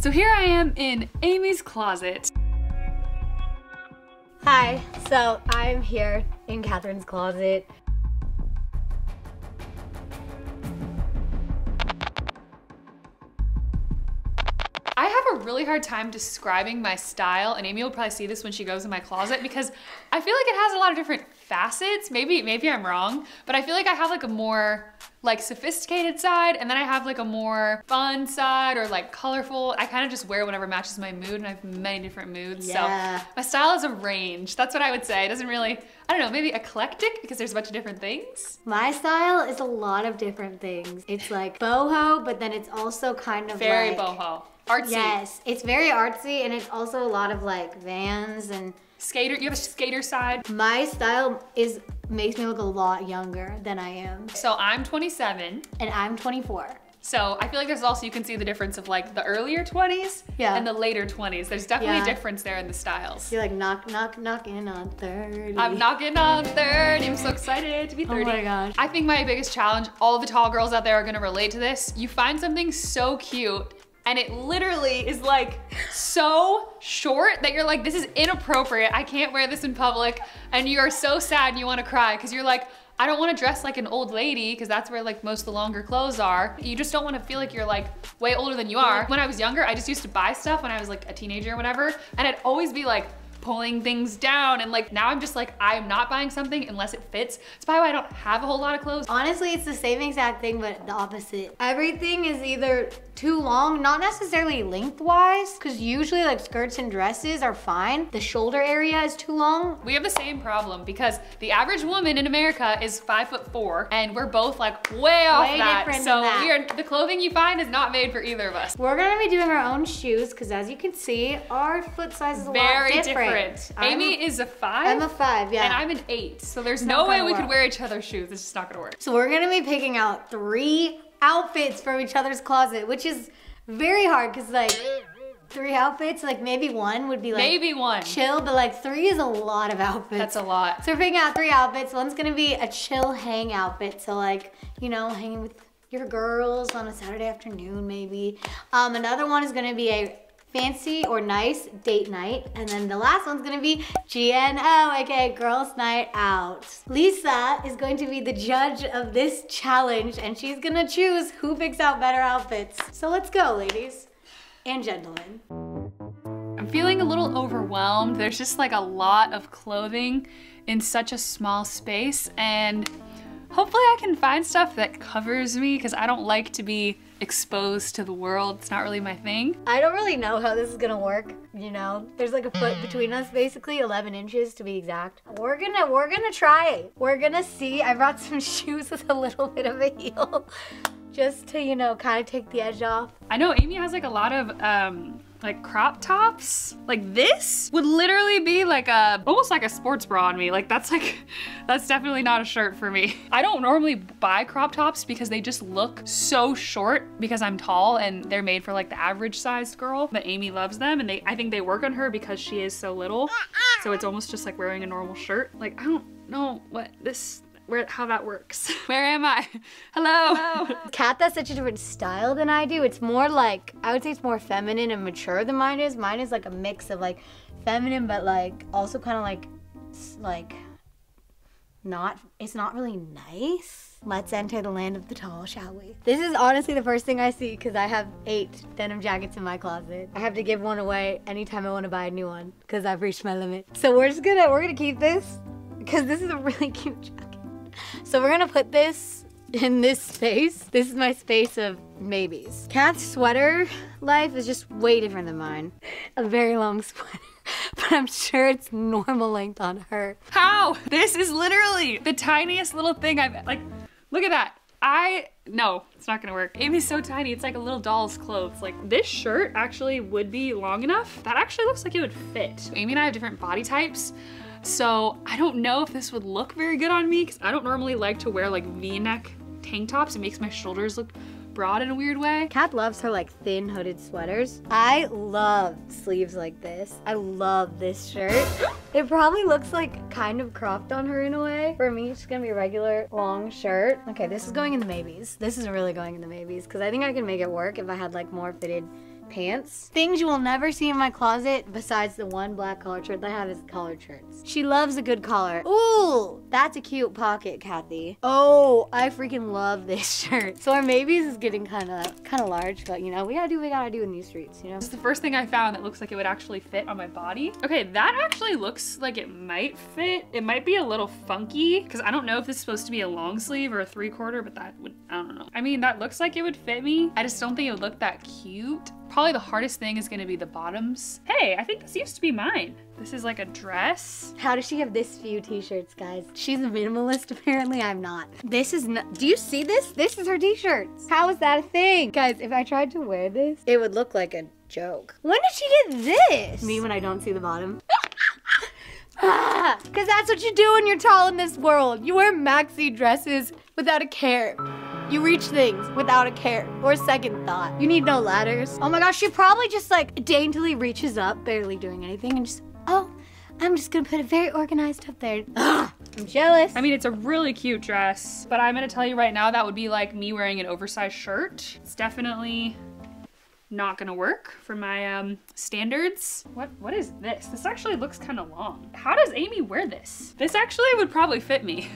So here I am in Amy's closet. Hi, so I'm here in Catherine's closet. I have a really hard time describing my style, and Amy will probably see this when she goes in my closet, because I feel like it has a lot of different facets. Maybe I'm wrong, but I feel like I have like a more like sophisticated side, and then I have like a more fun side or like colorful. I kind of just wear whatever matches my mood, and I have many different moods. Yeah. So my style is a range. That's what I would say. It doesn't really, I don't know, maybe eclectic because there's a bunch of different things. My style is a lot of different things. It's like boho, but then it's also kind of very like boho. Artsy. Yes, it's very artsy, and it's also a lot of like Vans and skater. You have a skater side. My style makes me look a lot younger than I am. So I'm 27. And I'm 24. So I feel like there's also, you can see the difference of like the earlier 20s and the later 20s. There's definitely a difference there in the styles. You're like knocking on 30. I'm knocking on 30. I'm so excited to be 30. Oh my gosh. I think my biggest challenge, all the tall girls out there are gonna relate to this. You find something so cute, and it literally is like so short that you're like, this is inappropriate. I can't wear this in public. And you are so sad and you wanna cry because you're like, I don't wanna dress like an old lady, because that's where like most of the longer clothes are. You just don't wanna feel like you're like way older than you are. When I was younger, I just used to buy stuff when I was like a teenager or whatever. And I'd always be like pulling things down, and like now I'm just like, I'm not buying something unless it fits. It's probably why I don't have a whole lot of clothes. Honestly, it's the same exact thing, but the opposite. Everything is either too long, not necessarily lengthwise, because usually like skirts and dresses are fine. The shoulder area is too long. We have the same problem because the average woman in America is 5'4", and we're both like way off that. So the clothing you find is not made for either of us. We're gonna be doing our own shoes because, as you can see, our foot size is a lot different. Amy is a 5. I'm a 5, yeah. And I'm an 8. So there's no way we could wear each other's shoes. It's just not gonna work. So we're gonna be picking out 3 outfits from each other's closet, which is very hard because like 3 outfits, like maybe one would be like chill, but like 3 is a lot of outfits. That's a lot. So we're picking out 3 outfits. One's gonna be a chill hang outfit, so like, you know, hanging with your girls on a Saturday afternoon maybe. Another one is gonna be a fancy or nice date night. And then the last one's gonna be GNO, aka Girls Night Out. Lisa is going to be the judge of this challenge, and she's gonna choose who picks out better outfits. So let's go, ladies and gentlemen. I'm feeling a little overwhelmed. There's just like a lot of clothing in such a small space, and hopefully I can find stuff that covers me, because I don't like to be exposed to the world. It's not really my thing. I don't really know how this is gonna work, you know? There's like a foot between us, basically, 11 inches to be exact. We're gonna try it. We're gonna see. I brought some shoes with a little bit of a heel, just to, you know, kind of take the edge off. I know Amy has like a lot of, like crop tops. Like this would literally be like a, almost like a sports bra on me. Like that's definitely not a shirt for me. I don't normally buy crop tops because they just look so short because I'm tall, and they're made for like the average sized girl. But Amy loves them, and I think they work on her because she is so little. So it's almost just like wearing a normal shirt. Like I don't know what this, how that works. Where am I? Hello. Kat has such a different style than I do. It's more like, I would say it's more feminine and mature than mine is. Mine is like a mix of like feminine, but like also kind of like not, it's not really nice. Let's enter the land of the tall, shall we? This is honestly the first thing I see, because I have 8 denim jackets in my closet. I have to give one away anytime I want to buy a new one because I've reached my limit. So we're gonna keep this because this is a really cute jacket. So we're gonna put this in this space. This is my space of maybes. Kat's sweater life is just way different than mine. A very long sweater, but I'm sure it's normal length on her. How? This is literally the tiniest little thing I've, like, look at that. No, it's not gonna work. Amy's so tiny, it's like a little doll's clothes. Like this shirt actually would be long enough. That actually looks like it would fit. Amy and I have different body types. So I don't know if this would look very good on me, because I don't normally like to wear like V-neck tank tops. It makes my shoulders look broad in a weird way. Kat loves her like thin hooded sweaters. I love sleeves like this. I love this shirt. It probably looks like kind of cropped on her in a way. For me, it's gonna be a regular long shirt. Okay, this is going in the maybes. This is really going in the maybes, because I think I can make it work if I had like more fitted pants. Things you will never see in my closet besides the one black collared shirt that I have is collared shirts. She loves a good collar. Ooh, that's a cute pocket, Kathy. Oh, I freaking love this shirt. So our maybes is getting kind of large, but you know, we gotta do what we gotta do in these streets, you know? It's the first thing I found that looks like it would actually fit on my body. Okay, that actually looks like it might fit. It might be a little funky, because I don't know if this is supposed to be a long sleeve or a three-quarter, but that would, I don't know. I mean, that looks like it would fit me. I just don't think it would look that cute. Probably the hardest thing is gonna be the bottoms. Hey, I think this used to be mine. This is like a dress. How does she have this few t-shirts, guys? She's a minimalist, apparently I'm not. This is not, do you see this? This is her t-shirts. How is that a thing? Guys, if I tried to wear this, it would look like a joke. When did she get this? Me when I don't see the bottom. Because that's what you do when you're tall in this world. You wear maxi dresses without a care. You reach things without a care or a second thought. You need no ladders. Oh my gosh, she probably just like daintily reaches up, barely doing anything, and just, oh, I'm just gonna put it very organized up there. Ugh, I'm jealous. I mean, it's a really cute dress, but I'm gonna tell you right now, that would be like me wearing an oversized shirt. It's definitely not gonna work for my standards. What is this? This actually looks kind of long. How does Amy wear this? This actually would probably fit me.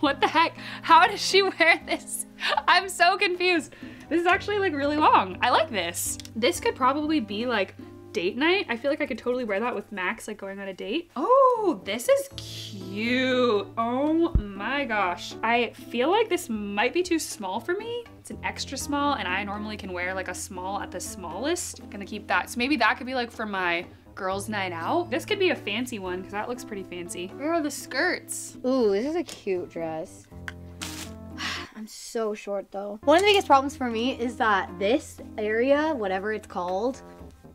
What the heck? How does she wear this? I'm so confused. This is actually like really long. I like this. This could probably be like date night. I feel like I could totally wear that with Max, like going on a date. Oh, this is cute. Oh my gosh. I feel like this might be too small for me. It's an extra small, and I normally can wear like a small at the smallest. I'm gonna keep that. So maybe that could be like for my girls' night out. This could be a fancy one because that looks pretty fancy. Where are the skirts? Ooh, this is a cute dress. I'm so short though. One of the biggest problems for me is that this area, whatever it's called,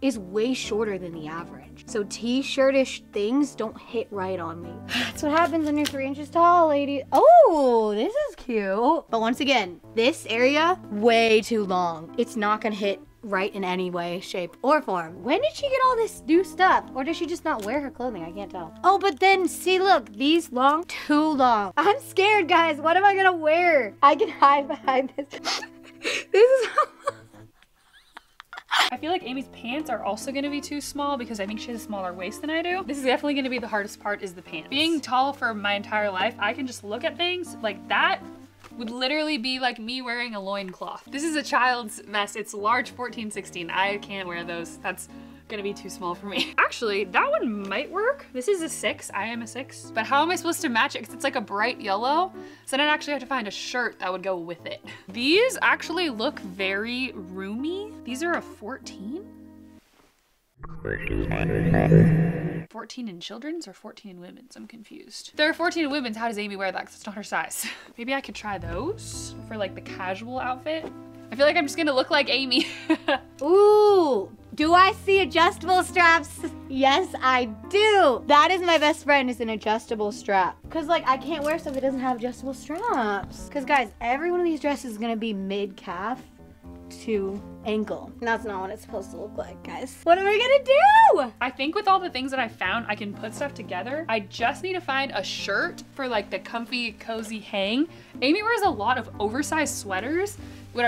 is way shorter than the average. So t-shirt-ish things don't hit right on me. That's what happens when you're 3 inches tall, lady. Oh, this is cute. But once again, this area, way too long. It's not gonna hit right in any way, shape, or form. When did she get all this new stuff? Or does she just not wear her clothing? I can't tell. Oh, but then see, look, these long, too long. I'm scared, guys. What am I gonna wear? I can hide behind this. This is how I feel like Amy's pants are also gonna be too small because I think she has a smaller waist than I do. This is definitely gonna be the hardest part, is the pants. Being tall for my entire life, I can just look at things like that would literally be like me wearing a loincloth. This is a child's mess. It's large 14-16. I can't wear those. That's gonna be too small for me. Actually, that one might work. This is a 6, I am a 6. But how am I supposed to match it? Cause it's like a bright yellow. So then I'd actually have to find a shirt that would go with it. These actually look very roomy. These are a 14? 14 in children's or 14 in women's? I'm confused. There are 14 in women's. How does Amy wear that? Cause it's not her size. Maybe I could try those for like the casual outfit. I feel like I'm just gonna look like Amy. Ooh, do I see adjustable straps? Yes, I do. That is my best friend, is an adjustable strap. Cause like I can't wear stuff that doesn't have adjustable straps. Cause guys, every one of these dresses is gonna be mid-calf to ankle. And that's not what it's supposed to look like, guys. What am I gonna do? I think with all the things that I found, I can put stuff together. I just need to find a shirt for like the comfy, cozy hang. Amy wears a lot of oversized sweaters that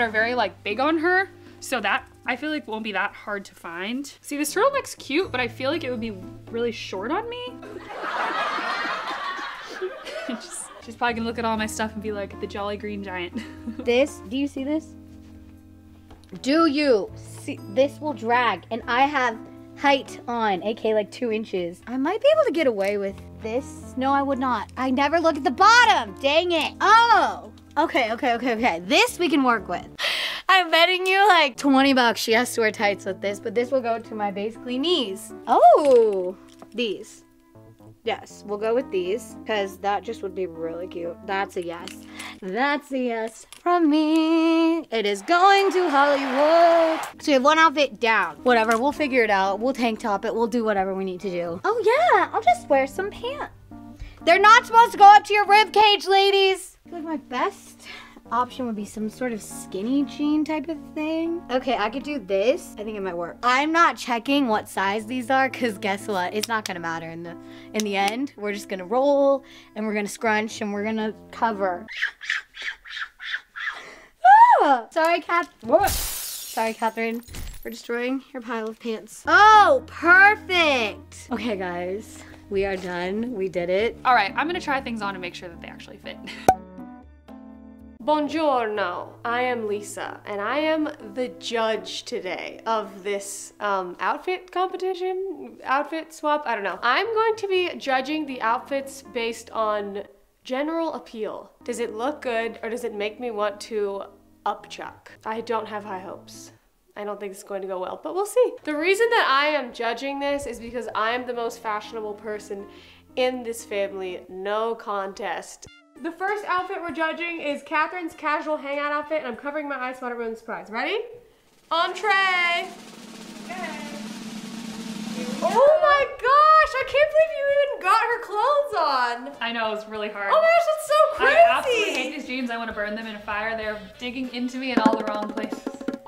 are very like big on her. So that, I feel like, won't be that hard to find. See, this turtleneck's cute, but I feel like it would be really short on me. She's probably gonna look at all my stuff and be like, the Jolly Green Giant. This, do you see this? Do you see? This will drag, and I have height on, aka like 2 inches. I might be able to get away with this. No, I would not. I never look at the bottom, dang it. Oh, okay. This we can work with. I'm betting you like 20 bucks she has to wear tights with this, but this will go to my basically knees. Oh, these. Yes, we'll go with these, because that just would be really cute. That's a yes. That's a yes from me. It is going to Hollywood. So we have one outfit down. Whatever, we'll figure it out. We'll tank top it. We'll do whatever we need to do. Oh yeah, I'll just wear some pants. They're not supposed to go up to your rib cage, ladies. I feel like my best option would be some sort of skinny jean type of thing. Okay, I could do this. I think it might work. I'm not checking what size these are, because guess what? It's not gonna matter in the end. We're just gonna roll, and we're gonna scrunch, and we're gonna cover. Ah! Sorry, Kat. What? Sorry, Catherine, for destroying your pile of pants. Oh, perfect! Okay, guys, we are done. We did it. All right, I'm gonna try things on and make sure that they actually fit. Buongiorno, I am Lisa, and I am the judge today of this outfit competition, outfit swap, I don't know. I'm going to be judging the outfits based on general appeal. Does it look good, or does it make me want to upchuck? I don't have high hopes. I don't think it's going to go well, but we'll see. The reason that I am judging this is because I am the most fashionable person in this family, no contest. The first outfit we're judging is Catherine's casual hangout outfit, and I'm covering my eyes so I don't ruin the surprise. Ready? Entree! Okay. Oh my gosh, I can't believe you even got her clothes on! I know, it was really hard. Oh my gosh, that's so crazy! I absolutely hate these jeans, I want to burn them in a fire. They're digging into me in all the wrong places.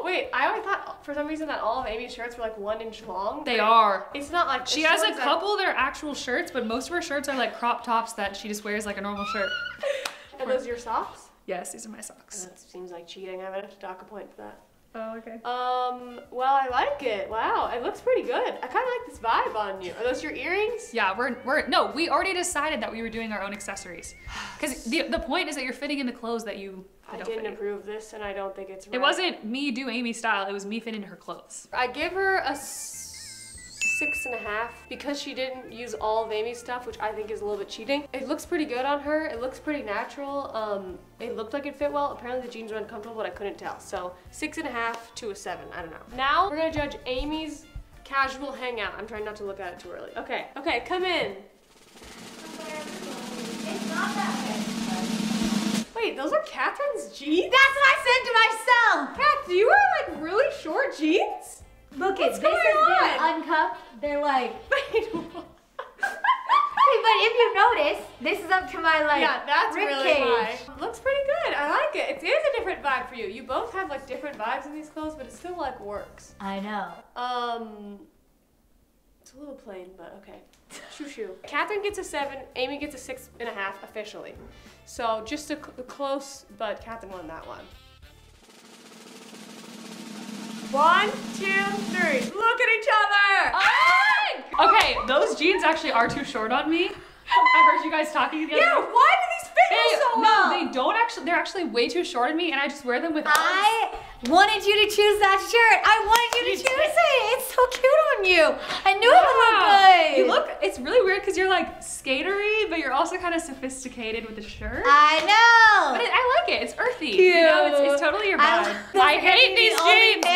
Wait, I always thought for some reason that all of Amy's shirts were like 1 inch long. They are. It's not like- She has a couple that are actual shirts, but most of her shirts are like crop tops that she just wears like a normal shirt. Are those your socks? Yes, these are my socks. That seems like cheating. I might have to dock a point for that. Oh, okay. Well, I like it. Wow, it looks pretty good. I kind of like this vibe on you. Are those your earrings? Yeah, we already decided that we were doing our own accessories. Because the point is that you're fitting in the clothes that you I didn't approve this, and I don't think it's right. It wasn't me do Amy style, it was me fitting her clothes. I give her a 6.5 because she didn't use all of Amy's stuff, which I think is a little bit cheating. It looks pretty good on her. It looks pretty natural. It looked like it fit well. Apparently the jeans were uncomfortable, but I couldn't tell. So 6.5 to a 7, I don't know. Now we're gonna judge Amy's casual hangout. I'm trying not to look at it too early. Okay, okay, come in. It's not that bad. Wait, those are Catherine's jeans? That's what I said to myself! Kath, do you wear like really short jeans? Look at this. They're uncuffed. They're like. Wait, what? Hey, but if you notice, this is up to my like. Yeah, that's really high. It looks pretty good. I like it. It is a different vibe for you. You both have like different vibes in these clothes, but it still like works. I know. It's a little plain, but okay. Shoo shoo. Catherine gets a 7. Amy gets a 6.5 officially. So just a close, but Catherine won that one. 1, 2, 3. Look at each other! Oh! Okay, those jeans actually are too short on me. I heard you guys talking together. Yeah, why do these fit you so well? No, they don't actually, they're actually way too short on me and I just wear them with I wanted you to choose that shirt. I wanted you to choose it. It's so cute on you. I knew it would look good. You look, it's really weird because you're like skatery, but you're also kind of sophisticated with the shirt. I know. But I like it. It's earthy. Cute. You know, it's totally your vibe. I hate these jeans.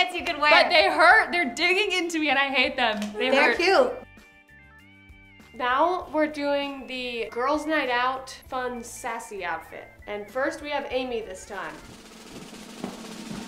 Only you could wear. But they hurt. They're digging into me and I hate them. They're cute. Now we're doing the girls' night out, fun, sassy outfit. And first we have Amy this time.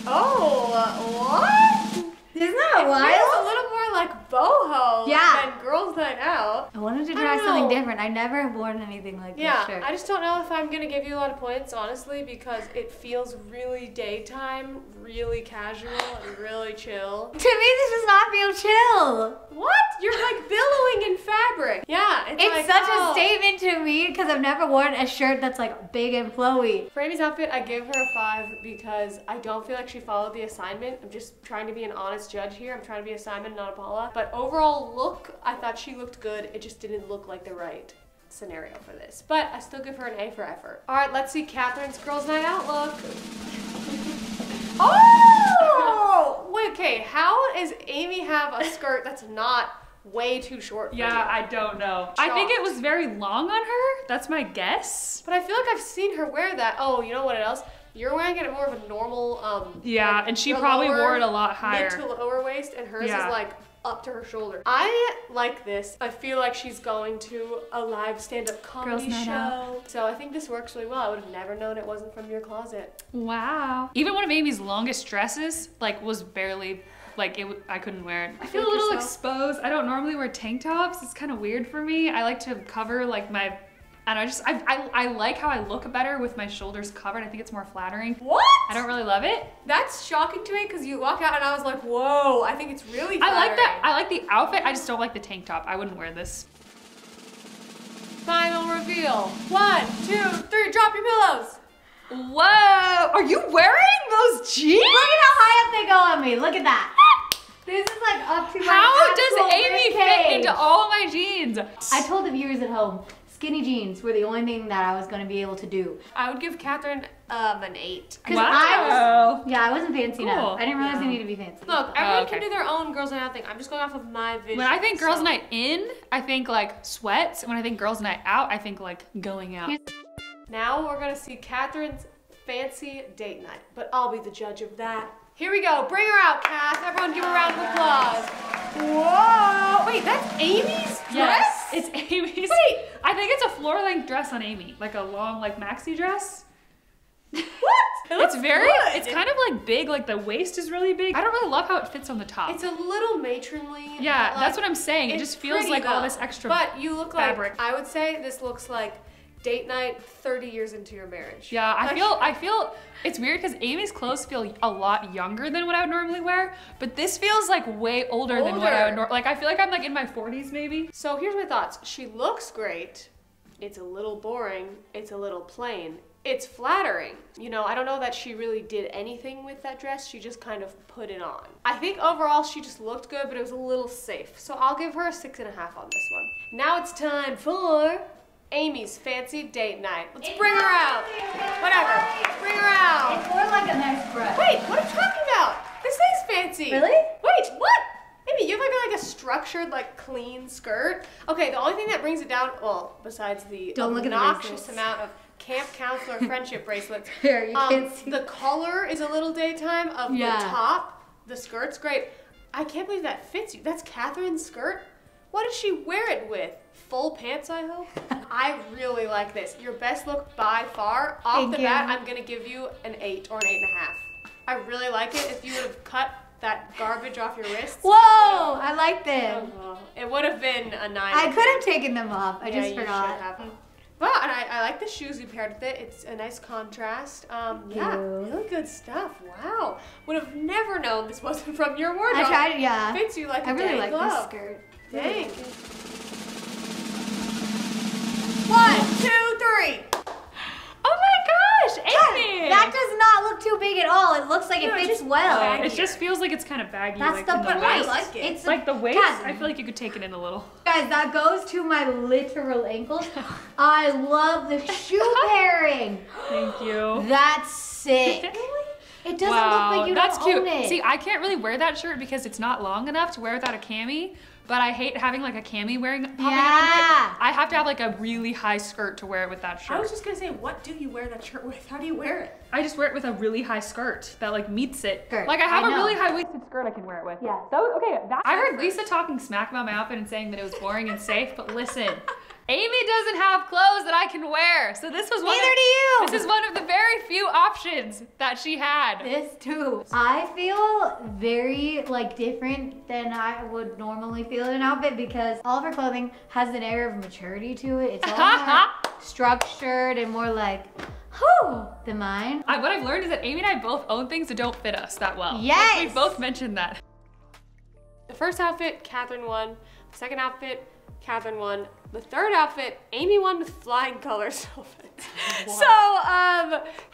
Oh, what? Isn't that wild? It feels a little more like boho than girls' night out. I wanted to try something different. I never have worn anything like this shirt. Yeah, I just don't know if I'm gonna give you a lot of points, honestly, because it feels really daytime, really casual, and really chill. To me, this does not feel chill. What? You're like billowing in fabric. Yeah, it's like, such a statement to me because I've never worn a shirt that's like big and flowy. For Amy's outfit, I give her a 5 because I don't feel like she followed the assignment. I'm just trying to be an honest judge here. I'm trying to be a Simon, not a Paula. But overall look, I thought she looked good. It just didn't look like the right scenario for this. But I still give her an A for effort. All right, let's see Catherine's girls' night out look. Oh! Wait, okay, how does Amy have a skirt that's not way too short for you? I don't know. Shocked. I think it was very long on her. That's my guess. But I feel like I've seen her wear that. Oh, you know what else? You're wearing it at more of a normal, yeah, like, and she probably wore it a lot higher. Mid to lower waist, and hers is like up to her shoulder. I like this. I feel like she's going to a live stand-up comedy show. So I think this works really well. I would have never known it wasn't from your closet. Wow. Even one of Amy's longest dresses, like, was barely, like, I couldn't wear it. I feel like a little exposed. I don't normally wear tank tops. It's kind of weird for me. I like to cover, like, my... And I just, I like how I look better with my shoulders covered. I think it's more flattering. What? I don't really love it. That's shocking to me because you walk out and I was like, whoa, I think it's really flattering. I like that. I like the outfit. I just don't like the tank top. I wouldn't wear this. Final reveal. 1, 2, 3, drop your pillows. Whoa, are you wearing those jeans? Look at how high up they go on me. Look at that. This is like up to my actual rib cage. How does Amy fit into all of my jeans? I told the viewers at home, skinny jeans were the only thing that I was going to be able to do. I would give Catherine an 8. Wow. I wasn't fancy enough. I didn't realize they needed to be fancy. Look, everyone can do their own girls' night thing. I'm just going off of my vision. When I think girls' night in, I think like sweats. When I think girls' night out, I think like going out. Now we're going to see Catherine's fancy date night, but I'll be the judge of that. Here we go. Bring her out, Cass. Everyone give her a round of applause. Whoa. Wait, that's Amy's dress? Yes, it's Amy's. Wait. I think it's a floor-length dress on Amy. Like a long, like, maxi dress. What? It's very, good. It's kind of like big, like the waist is really big. I don't really love how it fits on the top. It's a little matronly. Yeah, like, that's what I'm saying. It just feels like all this extra fabric. But you look like, I would say this looks like date night 30 years into your marriage. Yeah, I feel it's weird because Amy's clothes feel a lot younger than what I would normally wear, but this feels like way older. Than what I would normally, like I feel like I'm like in my 40s maybe. So here's my thoughts. She looks great. It's a little boring. It's a little plain. It's flattering. You know, I don't know that she really did anything with that dress. She just kind of put it on. I think overall she just looked good, but it was a little safe. So I'll give her a 6.5 on this one. Now it's time for Amy's fancy date night. Let's bring her out. Whatever. Bring her out. It's more like a nice dress. Wait, what are you talking about? This is fancy. Really? Wait, what? Amy, you have like a structured, like clean skirt. Okay, the only thing that brings it down, well, besides the obnoxious amount of camp counselor friendship bracelets, the color is a little daytime of the top. The skirt's great. I can't believe that fits you. That's Catherine's skirt? What does she wear it with? Full pants, I hope? I really like this. Your best look by far. Off the bat, I'm gonna give you an 8 or an 8.5. I really like it. If you would have cut that garbage off your wrists. Whoa, I like them. It would have been a 9. I could have taken them off. I just forgot. Wow, and I like the shoes you paired with it. It's a nice contrast. Yeah, really good stuff. Wow. Would have never known this wasn't from your wardrobe. I tried, yeah. It fits you like a really like this skirt. Dang. 1, 2, 3. Oh my gosh, Amy! That does not look too big at all. It looks like it fits well. Baggier. It just feels like it's kind of baggy. That's like the point. I like it. It's like the waist. Guys, I feel like you could take it in a little. Guys, that goes to my literal ankles. I love the shoe pairing. Thank you. That's sick. It doesn't look like you don't own it. See, I can't really wear that shirt because it's not long enough to wear without a cami. But I hate having like a cami popping up under it. I have to have like a really high skirt to wear it with that shirt. I was just gonna say, what do you wear that shirt with? How do you wear it? I just wear it with a really high skirt that like meets it. Like I have a really high-waisted skirt I can wear it with. Yeah. That was, I heard Lisa talking smack about my outfit and saying that it was boring and safe, but listen. Amy doesn't have clothes that I can wear, so this was one. This is one of the very few options that she had. This too. I feel very like different than I would normally feel in an outfit because all of her clothing has an air of maturity to it. It's all more structured and more like than mine. What I've learned is that Amy and I both own things that don't fit us that well. Yes, like, we both mentioned that. The first outfit, Catherine won. The second outfit, Catherine won. The third outfit, Amy won with flying colors. So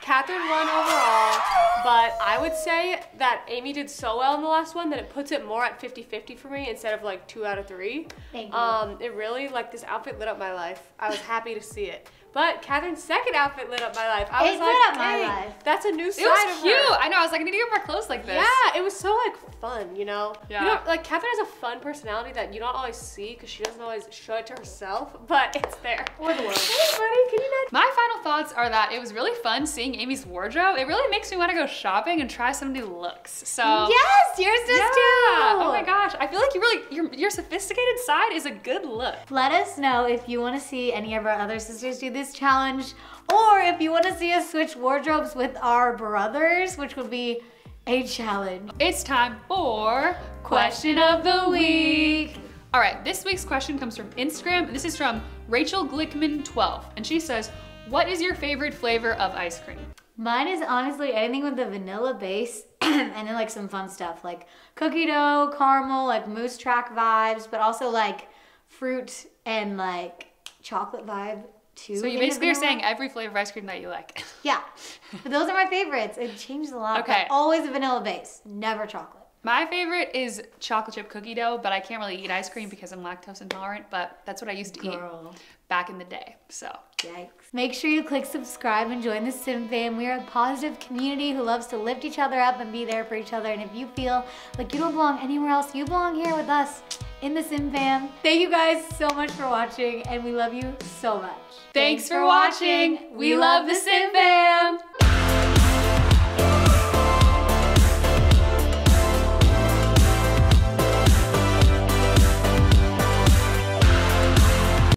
Catherine won overall, but I would say that Amy did so well in the last one that it puts it more at 50-50 for me instead of like 2 out of 3. Thank you. It really, like this outfit lit up my life. I was happy to see it. But Catherine's second outfit lit up my life. I was like, that's a new side of her. It was cute. I know, I was like, I need to get more clothes like this. Yeah, it was so like fun, you know? Yeah. You know, like Catherine has a fun personality that you don't always see because she doesn't always show it to herself, but it's there. Or the world. Hey buddy, can you not? My final thoughts are that it was really fun seeing Amy's wardrobe. It really makes me want to go shopping and try some new looks, so. Yes, yours does too. Oh my gosh, I feel like you really, your sophisticated side is a good look. Let us know if you want to see any of our other sisters do this challenge, or if you want to see us switch wardrobes with our brothers, which would be a challenge. It's time for Question of the Week. All right, this week's question comes from Instagram. This is from Rachel Glickman 12, and she says, what is your favorite flavor of ice cream? Mine is honestly anything with a vanilla base and then like some fun stuff like cookie dough, caramel, like Moose Track vibes, but also like fruit and like chocolate vibe two. So you basically are saying every flavor of ice cream that you like. Yeah, but those are my favorites. It changes a lot. Okay. But always a vanilla base, never chocolate. My favorite is chocolate chip cookie dough, but I can't really eat ice cream because I'm lactose intolerant, but that's what I used to eat back in the day, so. Yikes. Make sure you click subscribe and join the Sim Fam. We are a positive community who loves to lift each other up and be there for each other, and if you feel like you don't belong anywhere else, you belong here with us in the Sim Fam. Thank you guys so much for watching, and we love you so much. Thanks for watching. We love the Sim Fam.